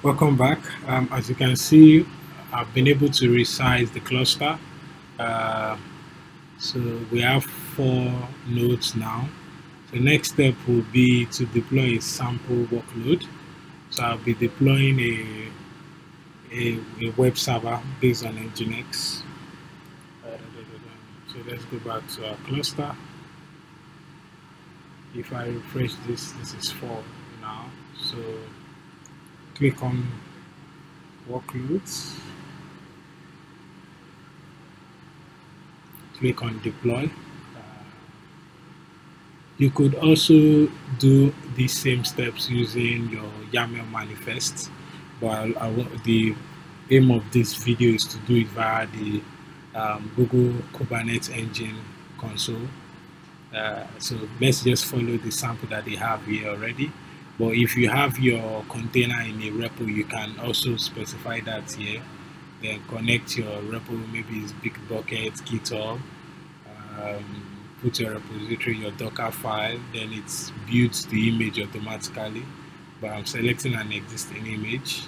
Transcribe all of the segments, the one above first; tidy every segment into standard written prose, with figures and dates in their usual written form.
Welcome back. As you can see, I've been able to resize the cluster. So we have 4 nodes now. The next step will be to deploy a sample workload. So I'll be deploying a web server based on Nginx. So let's go back to our cluster. If I refresh this, this is 4 now. So click on workloads, click on deploy. You could also do these same steps using your YAML manifest, but the aim of this video is to do it via the Google Kubernetes Engine console. So let's just follow the sample that they have here already. But if you have your container in a repo, you can also specify that here. Then connect your repo, maybe it's Big Bucket, GitHub. Put your repository, your Docker file. Then it builds the image automatically. But I'm selecting an existing image,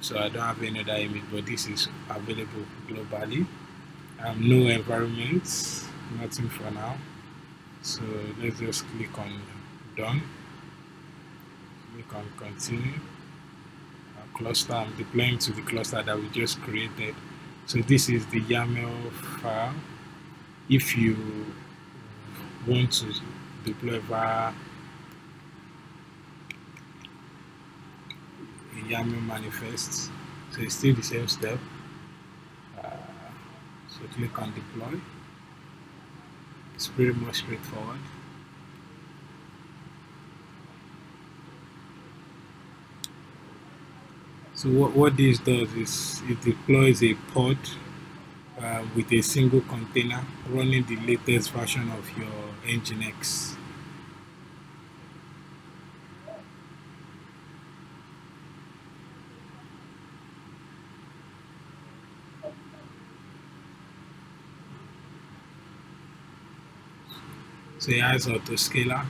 so I don't have another image. But this is available globally. No environments, nothing for now. So let's just click on done. We can continue. Our cluster, I'm deploying to the cluster that we just created. So this is the YAML file. If you want to deploy via YAML manifest, so it's still the same step. So click on deploy. It's pretty much straightforward. So what this does is it deploys a pod with a single container running the latest version of your Nginx. So it has autoscaler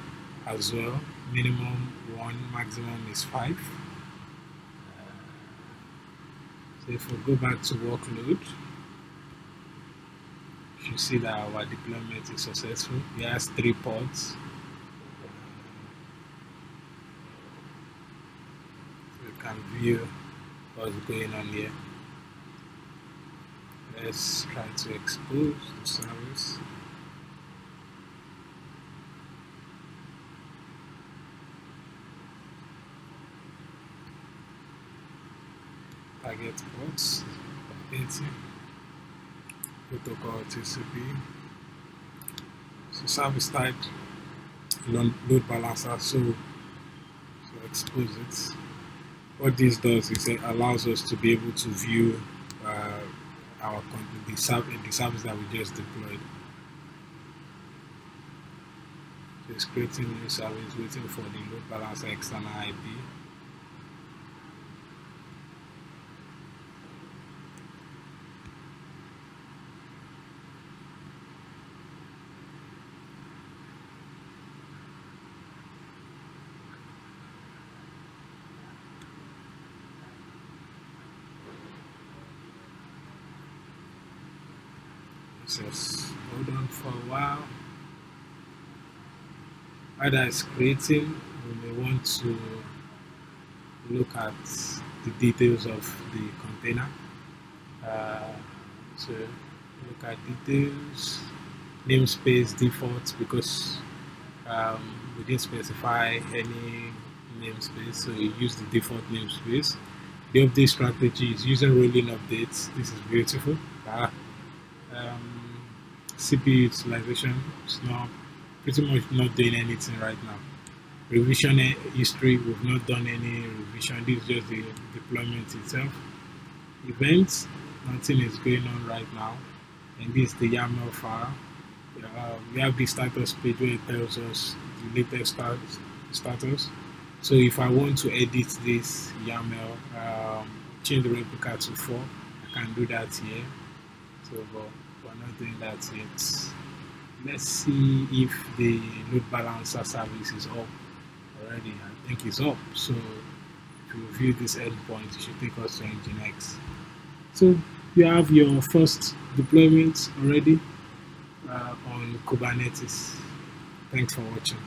as well, minimum 1, maximum is 5. So if we go back to workload, you should see that our deployment is successful. It has 3 pods. So you can view what's going on here. Let's try to expose the service. Target ports, 80, protocol TCP. So service type, load balancer, so expose it. What this does is it allows us to be able to view the service that we just deployed. So it's creating new service, waiting for the load balancer external IP. Just hold on for a while. While it's creating, we may want to look at the details of the container. So look at details, namespace defaults, because we didn't specify any namespace, so we use the default namespace. The update strategy is using rolling updates. This is beautiful. CPU utilization is not pretty much not doing anything right now. Revision history, we've not done any revision. This is just the deployment itself. Events, nothing is going on right now. And this is the YAML file. We have the status page where it tells us the latest status. So if I want to edit this YAML, change the replica to 4, I can do that here. So we're not doing that yet. Let's see if the load balancer service is up already. I think it's up. So to view this endpoint, you should take us to Nginx. So you have your first deployment already on Kubernetes. Thanks for watching.